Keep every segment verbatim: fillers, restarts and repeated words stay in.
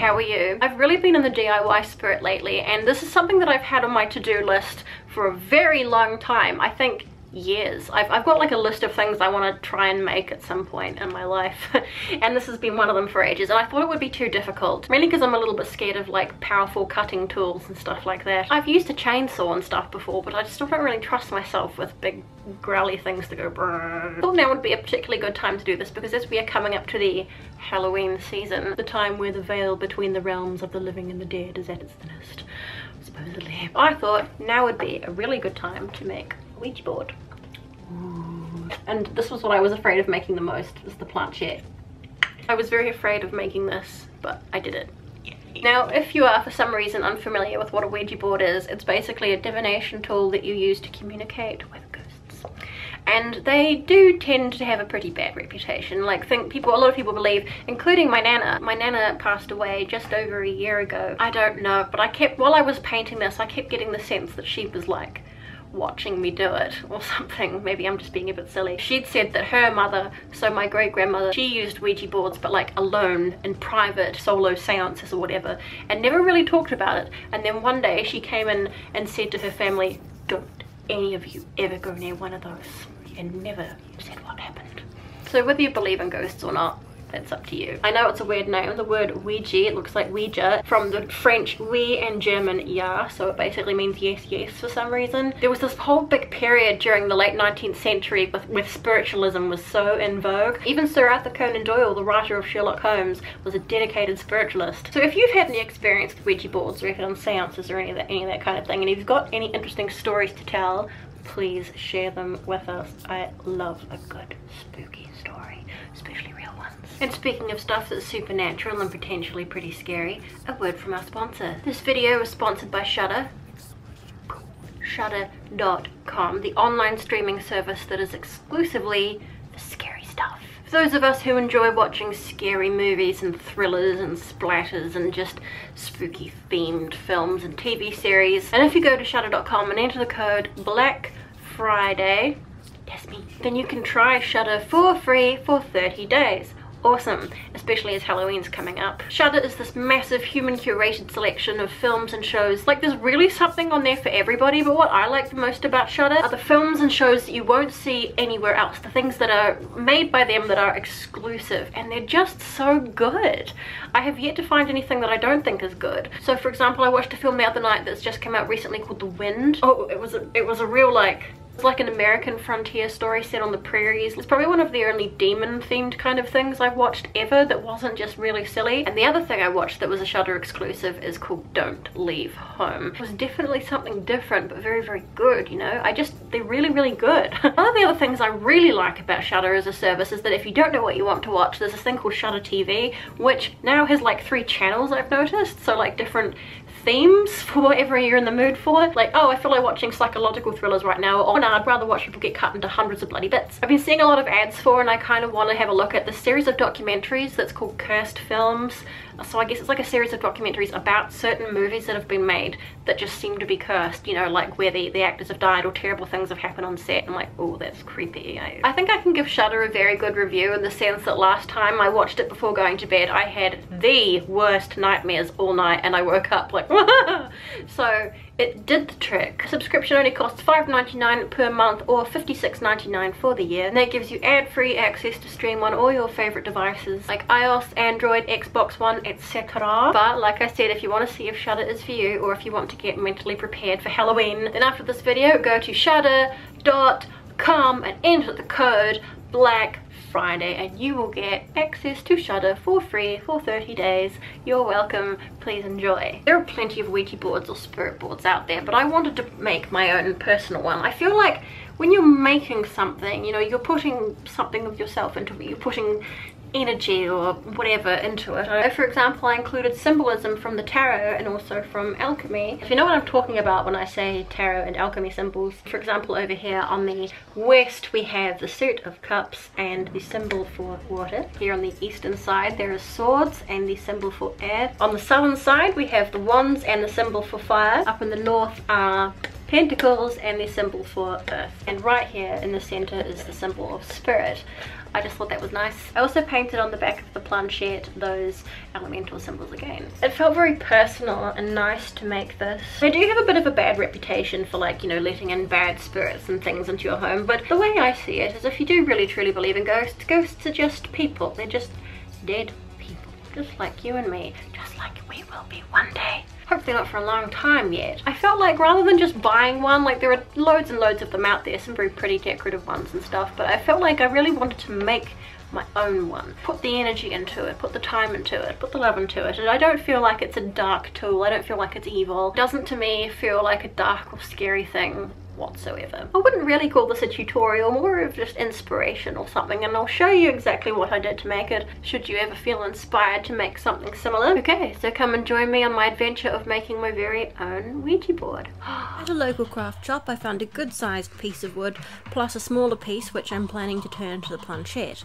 how are you? I've really been in the D I Y spirit lately, and this is something that I've had on my to-do list for a very long time. I think years. I've, I've got like a list of things I want to try and make at some point in my life and this has been one of them for ages, and I thought it would be too difficult, mainly because I'm a little bit scared of like powerful cutting tools and stuff like that. I've used a chainsaw and stuff before, but I just don't really trust myself with big growly things that go brrrr. I thought now would be a particularly good time to do this because as we are coming up to the Halloween season, the time where the veil between the realms of the living and the dead is at its thinnest, supposedly. I thought now would be a really good time to make Ouija board. Ooh. And this was what I was afraid of making the most, was the planchette. I was very afraid of making this, but I did it. Now, if you are for some reason unfamiliar with what a Ouija board is, it's basically a divination tool that you use to communicate with ghosts. And they do tend to have a pretty bad reputation. Like, think people, a lot of people believe, including my nana. My nana passed away just over a year ago. I don't know, but I kept, while I was painting this, I kept getting the sense that she was like, watching me do it or something. Maybe I'm just being a bit silly. She'd said that her mother, so my great-grandmother, she used Ouija boards but like alone in private solo seances or whatever, and never really talked about it. And then one day she came in and said to her family, don't any of you ever go near one of those, and never said what happened. So whether you believe in ghosts or not, that's up to you. I know it's a weird name. The word Ouija, it looks like Ouija, from the French oui and German ja, so it basically means yes, yes for some reason. There was this whole big period during the late nineteenth century with, with spiritualism was so in vogue. Even Sir Arthur Conan Doyle, the writer of Sherlock Holmes, was a dedicated spiritualist. So if you've had any experience with Ouija boards or if you've done seances or any of that, any of that kind of thing, and if you've got any interesting stories to tell, please share them with us. I love a good spooky story, especially real ones. And speaking of stuff that's supernatural and potentially pretty scary, a word from our sponsor. This video is sponsored by Shudder. Shudder dot com, the online streaming service that is exclusively for scary stuff. For those of us who enjoy watching scary movies and thrillers and splatters and just spooky themed films and T V series. And if you go to shudder dot com and enter the code Black Friday, yes me, then you can try Shudder for free for thirty days. Awesome, especially as Halloween's coming up. Shudder is this massive human curated selection of films and shows. Like, there's really something on there for everybody, but what I like the most about Shudder are the films and shows that you won't see anywhere else, the things that are made by them that are exclusive, and they're just so good. I have yet to find anything that I don't think is good. So for example, I watched a film the other night that's just come out recently called The Wind. Oh, it was a, it was a real like It's like an American frontier story set on the prairies. It's probably one of the only demon themed kind of things I've watched ever that wasn't just really silly. And the other thing I watched that was a Shudder exclusive is called Don't Leave Home. It was definitely something different, but very, very good, you know? I just, they're really, really good. One of the other things I really like about Shudder as a service is that if you don't know what you want to watch, there's this thing called Shudder T V, which now has like three channels I've noticed, so like different themes for whatever you're in the mood for. Like, oh, I feel like watching psychological thrillers right now, or no, I'd rather watch people get cut into hundreds of bloody bits. I've been seeing a lot of ads for, and I kind of want to have a look at this series of documentaries that's called Cursed Films. So I guess it's like a series of documentaries about certain movies that have been made that just seem to be cursed, you know, like where the, the actors have died or terrible things have happened on set. I'm like, oh, that's creepy. I, I think I can give Shudder a very good review in the sense that last time I watched it before going to bed, I had the worst nightmares all night, and I woke up like, so it did the trick. Subscription only costs five ninety-nine per month or fifty-six ninety-nine for the year, and that gives you ad-free access to stream on all your favorite devices like iOS, Android, Xbox One, et cetera. But like I said, if you want to see if Shudder is for you, or if you want to get mentally prepared for Halloween, then after this video, go to shudder dot com and enter the code Black Friday, and you will get access to Shudder for free for thirty days. You're welcome, please enjoy. There are plenty of Ouija boards or spirit boards out there, but I wanted to make my own personal one. I feel like when you're making something, you know, you're putting something of yourself into it, you're putting energy or whatever into it. So for example, I included symbolism from the tarot and also from alchemy. If you know what I'm talking about when I say tarot and alchemy symbols, for example, over here on the west we have the suit of cups and the symbol for water. Here on the eastern side there are swords and the symbol for air. On the southern side we have the wands and the symbol for fire. Up in the north are pentacles and the symbol for earth, and right here in the center is the symbol of spirit. I just thought that was nice. I also painted on the back of the planchette those elemental symbols again. It felt very personal and nice to make this. I do have a bit of a bad reputation for, like, you know, letting in bad spirits and things into your home, but the way I see it is if you do really truly believe in ghosts, ghosts are just people. They're just dead people, just like you and me, just like we will be one day. Hopefully not for a long time yet. I felt like rather than just buying one, like there are loads and loads of them out there, some very pretty decorative ones and stuff, but I felt like I really wanted to make my own one. Put the energy into it, put the time into it, put the love into it, and I don't feel like it's a dark tool, I don't feel like it's evil. It doesn't to me feel like a dark or scary thing whatsoever. I wouldn't really call this a tutorial, more of just inspiration or something, and I'll show you exactly what I did to make it should you ever feel inspired to make something similar. Okay, so come and join me on my adventure of making my very own Ouija board. At a local craft shop I found a good sized piece of wood plus a smaller piece which I'm planning to turn into the planchette.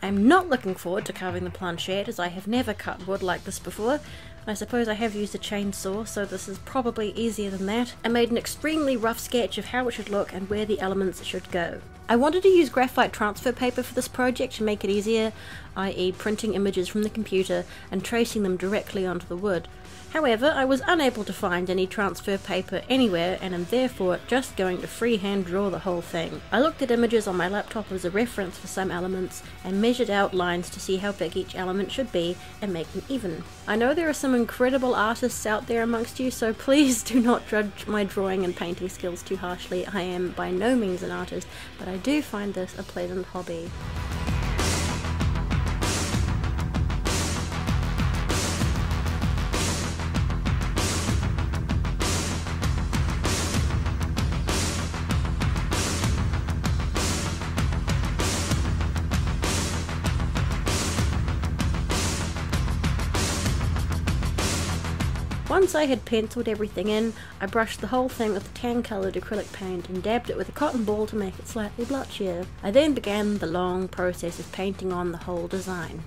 I'm not looking forward to carving the planchette as I have never cut wood like this before. I suppose I have used a chainsaw, so this is probably easier than that. I made an extremely rough sketch of how it should look and where the elements should go. I wanted to use graphite transfer paper for this project to make it easier, that is printing images from the computer and tracing them directly onto the wood. However, I was unable to find any transfer paper anywhere and am therefore just going to freehand draw the whole thing. I looked at images on my laptop as a reference for some elements and measured out lines to see how big each element should be and make them even. I know there are some incredible artists out there amongst you, so please do not judge my drawing and painting skills too harshly. I am by no means an artist, but I I do find this a pleasant hobby. Once I had penciled everything in, I brushed the whole thing with the tan coloured acrylic paint and dabbed it with a cotton ball to make it slightly blotchier. I then began the long process of painting on the whole design.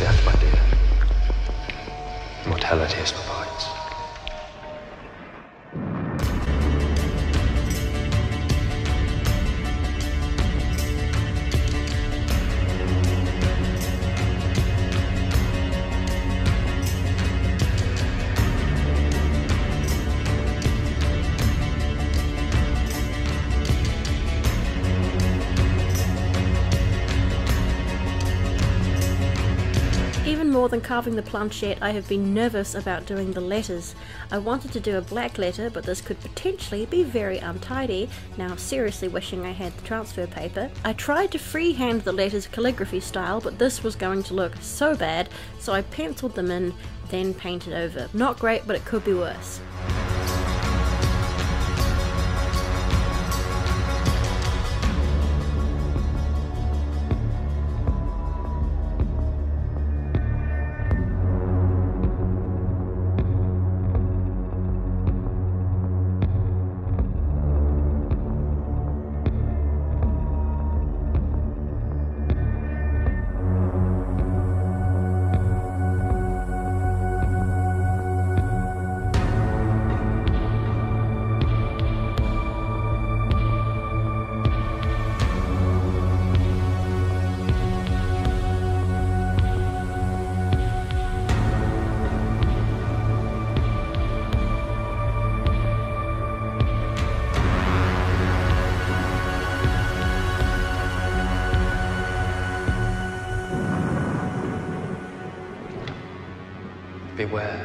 Death, my dear. Mortality is my voice. more than carving the planchette, I have been nervous about doing the letters. I wanted to do a black letter, but this could potentially be very untidy. Now I'm seriously wishing I had the transfer paper. I tried to freehand the letters calligraphy style, but this was going to look so bad, so I penciled them in, then painted over. Not great, but it could be worse. Beware.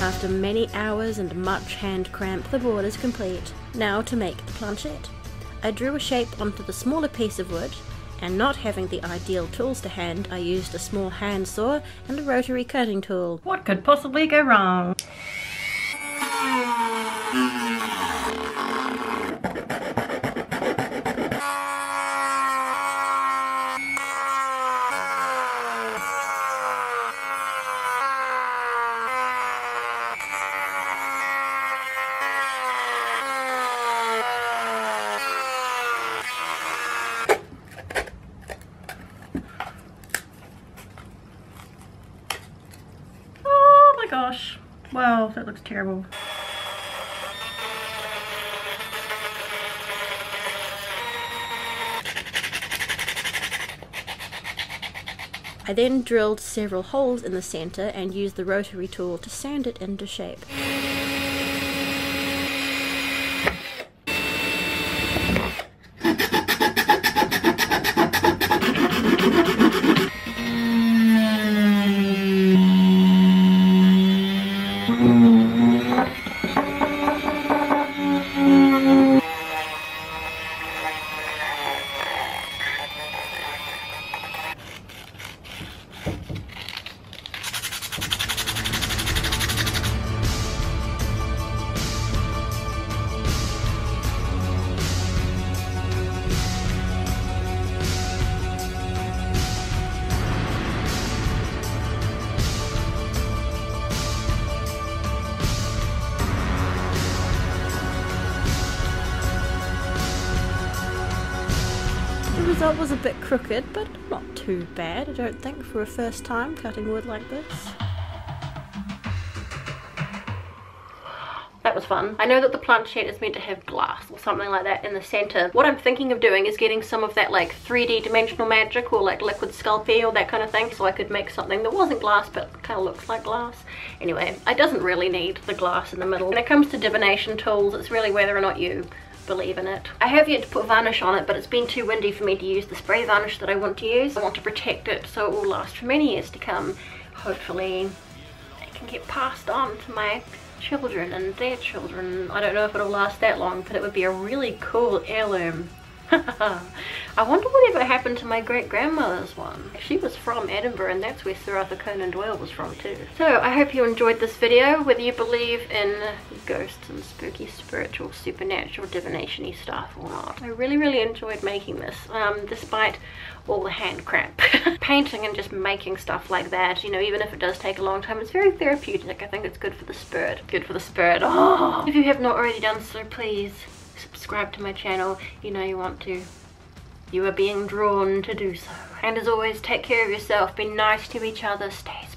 After many hours and much hand cramp, the board is complete. Now to make the planchette. I drew a shape onto the smaller piece of wood, and not having the ideal tools to hand, I used a small hand saw and a rotary cutting tool. What could possibly go wrong? Gosh, well, that looks terrible. I then drilled several holes in the center and used the rotary tool to sand it into shape. The result was a bit crooked, but not too bad, I don't think, for a first time cutting wood like this. That was fun. I know that the planchette is meant to have glass or something like that in the center. What I'm thinking of doing is getting some of that like three D dimensional magic or like liquid Sculpey or that kind of thing, so I could make something that wasn't glass but kind of looks like glass. Anyway, it doesn't really need the glass in the middle. When it comes to divination tools, it's really whether or not you believe in it. I have yet to put varnish on it, but it's been too windy for me to use the spray varnish that I want to use. I want to protect it so it will last for many years to come. Hopefully it can get passed on to my children and their children. I don't know if it'll last that long, but it would be a really cool heirloom. I wonder whatever happened to my great-grandmother's one. She was from Edinburgh, and that's where Sir Arthur Conan Doyle was from too. So I hope you enjoyed this video. Whether you believe in ghosts and spooky, spiritual, supernatural, divination-y stuff or not, I really really enjoyed making this, um, despite all the hand cramp. Painting and just making stuff like that, you know, even if it does take a long time, it's very therapeutic. I think it's good for the spirit. Good for the spirit. Oh! If you have not already done so, please subscribe to my channel. You know you want to. You are being drawn to do so. And as always, take care of yourself, be nice to each other, stay